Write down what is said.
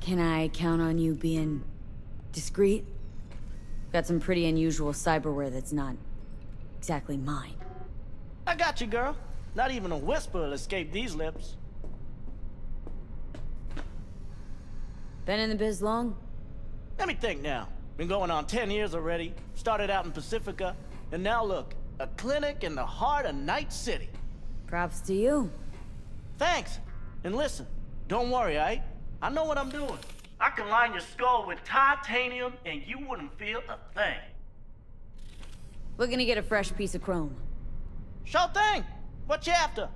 Can I count on you being discreet? Got some pretty unusual cyberware that's not exactly mine. I got you, girl. Not even a whisper will escape these lips. Been in the biz long? Let me think now. Been going on 10 years already. Started out in Pacifica. And now look, a clinic in the heart of Night City. Props to you. Thanks. And listen, don't worry, aight? I know what I'm doing. I can line your skull with titanium and you wouldn't feel a thing. We're gonna get a fresh piece of chrome. Sure thing. What you after?